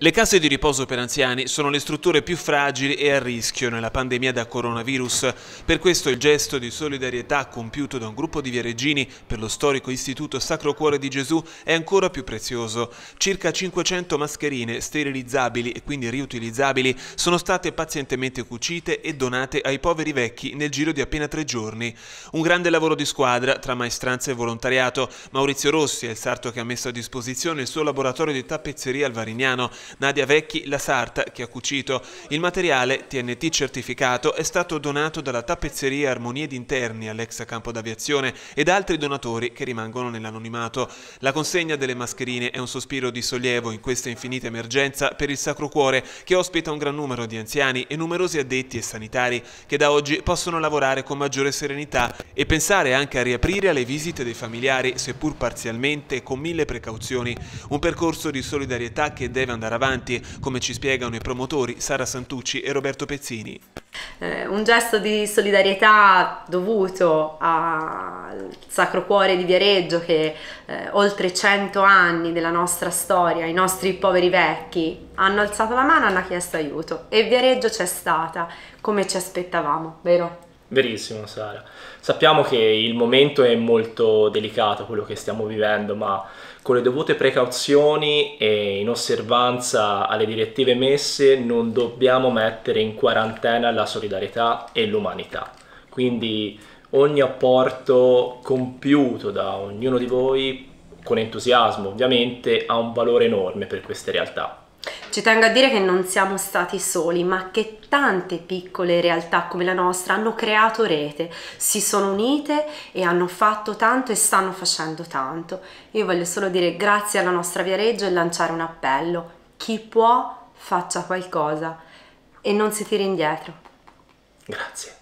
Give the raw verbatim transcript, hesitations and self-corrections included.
Le case di riposo per anziani sono le strutture più fragili e a rischio nella pandemia da coronavirus. Per questo il gesto di solidarietà compiuto da un gruppo di viareggini per lo storico istituto Sacro Cuore di Gesù è ancora più prezioso. Circa cinquecento mascherine sterilizzabili e quindi riutilizzabili sono state pazientemente cucite e donate ai poveri vecchi nel giro di appena tre giorni. Un grande lavoro di squadra tra maestranza e volontariato. Maurizio Rossi è il sarto che ha messo a disposizione il suo laboratorio di tappezzeria al Varignano. Nadia Vecchi, la sarta, che ha cucito. Il materiale, T N T certificato, è stato donato dalla tappezzeria Armonie d'Interni all'ex campo d'aviazione e da altri donatori che rimangono nell'anonimato. La consegna delle mascherine è un sospiro di sollievo in questa infinita emergenza per il Sacro Cuore, che ospita un gran numero di anziani e numerosi addetti e sanitari che da oggi possono lavorare con maggiore serenità e pensare anche a riaprire alle visite dei familiari, seppur parzialmente, con mille precauzioni. Un percorso di solidarietà che deve andare avanti, come ci spiegano i promotori Sara Santucci e Roberto Pezzini. Eh, un gesto di solidarietà dovuto al Sacro Cuore di Viareggio, che eh, oltre cento anni della nostra storia, i nostri poveri vecchi hanno alzato la mano e hanno chiesto aiuto, e Viareggio c'è stata come ci aspettavamo, vero? Verissimo, Sara. Sappiamo che il momento è molto delicato, quello che stiamo vivendo, ma con le dovute precauzioni e in osservanza alle direttive emesse non dobbiamo mettere in quarantena la solidarietà e l'umanità. Quindi ogni apporto compiuto da ognuno di voi, con entusiasmo ovviamente, ha un valore enorme per queste realtà. Ci tengo a dire che non siamo stati soli, ma che tante piccole realtà come la nostra hanno creato rete, si sono unite e hanno fatto tanto e stanno facendo tanto. Io voglio solo dire grazie alla nostra Viareggio e lanciare un appello: chi può faccia qualcosa e non si tiri indietro. Grazie.